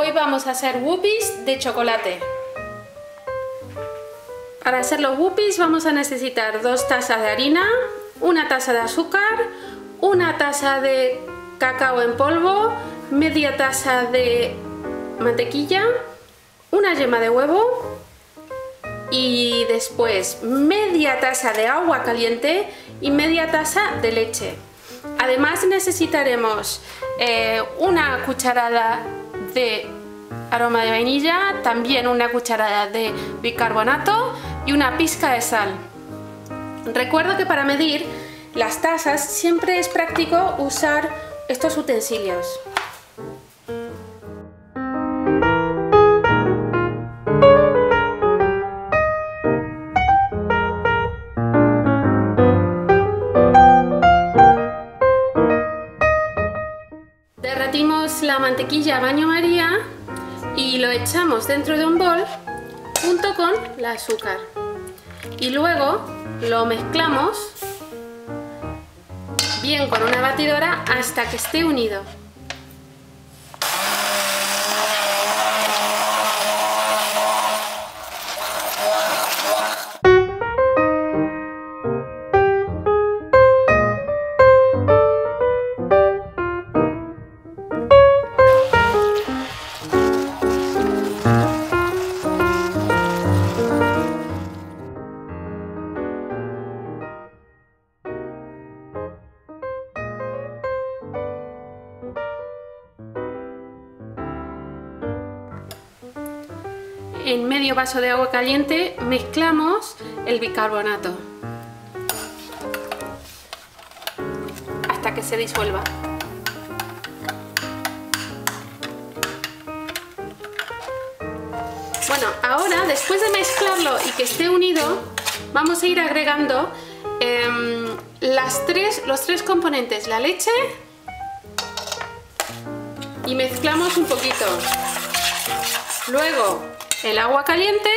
Hoy vamos a hacer whoopies de chocolate. Para hacer los whoopies vamos a necesitar 2 tazas de harina, 1 taza de azúcar, 1 taza de cacao en polvo, media taza de mantequilla, 1 yema de huevo y después media taza de agua caliente y media taza de leche. Además necesitaremos 1 cucharada de aroma de vainilla, también 1 cucharada de bicarbonato y 1 pizca de sal. Recuerdo que para medir las tazas siempre es práctico usar estos utensilios. Derretimos la mantequilla a baño María y lo echamos dentro de un bol junto con el azúcar y luego lo mezclamos bien con una batidora hasta que esté unido. En medio vaso de agua caliente mezclamos el bicarbonato hasta que se disuelva. Bueno, ahora después de mezclarlo y que esté unido, vamos a ir agregando los tres componentes, la leche, y mezclamos un poquito. Luego el agua caliente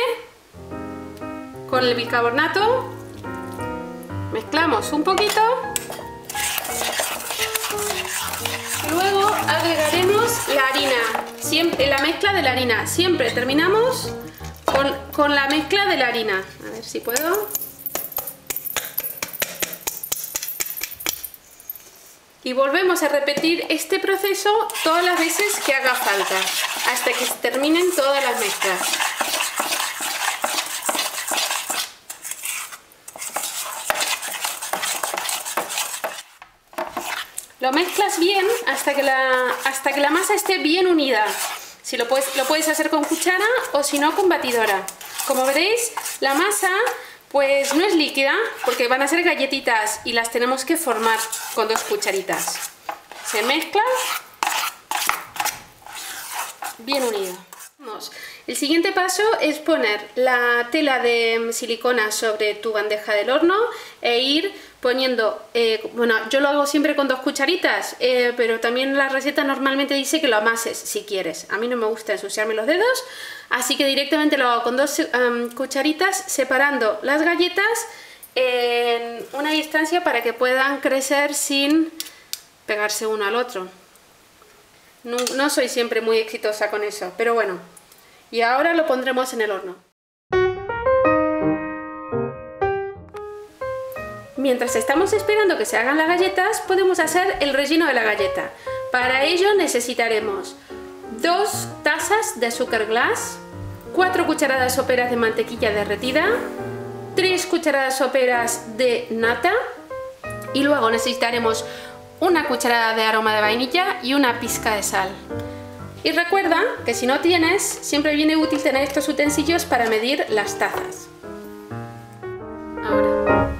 con el bicarbonato, mezclamos un poquito, luego agregaremos la harina, siempre la mezcla de la harina, siempre terminamos con la mezcla de la harina. A ver si puedo. Y volvemos a repetir este proceso todas las veces que haga falta, hasta que se terminen todas las mezclas. Lo mezclas bien hasta que la masa esté bien unida. Si lo puedes hacer con cuchara o si no con batidora. Como veréis, la masa pues no es líquida porque van a ser galletitas y las tenemos que formar con 2 cucharitas. Se mezcla bien unido. El siguiente paso es poner la tela de silicona sobre tu bandeja del horno e ir poniendo, bueno, yo lo hago siempre con 2 cucharitas, pero también la receta normalmente dice que lo amases si quieres. A mí no me gusta ensuciarme los dedos, así que directamente lo hago con 2 cucharitas, separando las galletas en una distancia para que puedan crecer sin pegarse uno al otro. No soy siempre muy exitosa con eso, pero bueno. Y ahora lo pondremos en el horno. Mientras estamos esperando que se hagan las galletas, podemos hacer el relleno de la galleta. Para ello necesitaremos 2 tazas de azúcar glass, 4 cucharadas soperas de mantequilla derretida, 3 cucharadas soperas de nata y luego necesitaremos 1 cucharada de aroma de vainilla y 1 pizca de sal. Y recuerda que si no tienes, siempre viene útil tener estos utensilios para medir las tazas. Ahora.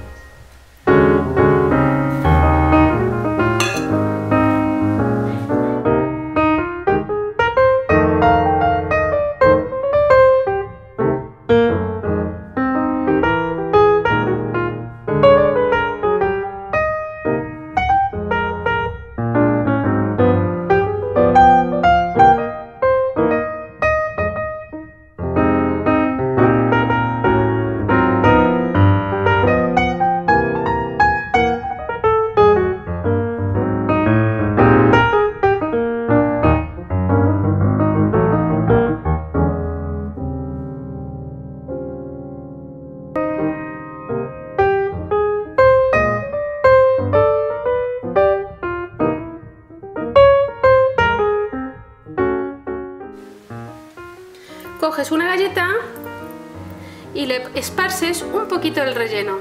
coges una galleta y le esparces un poquito el relleno.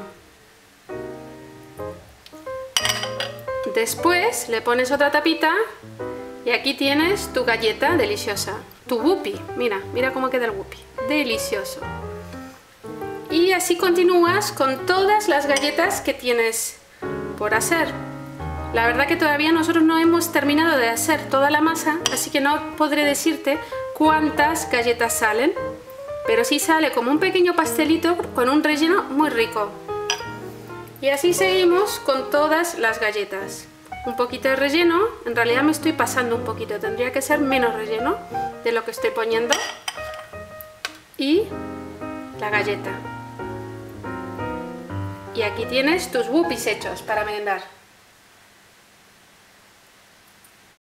Después le pones otra tapita y aquí tienes tu galleta deliciosa, tu Whoopie. Mira, mira cómo queda el Whoopie, delicioso. Y así continúas con todas las galletas que tienes por hacer. La verdad que todavía nosotros no hemos terminado de hacer toda la masa, así que no podré decirte cuántas galletas salen, pero sí sale como un pequeño pastelito con un relleno muy rico. Y así seguimos con todas las galletas. Un poquito de relleno, en realidad me estoy pasando un poquito, tendría que ser menos relleno de lo que estoy poniendo. Y la galleta. Y aquí tienes tus Whoopies hechos para merendar.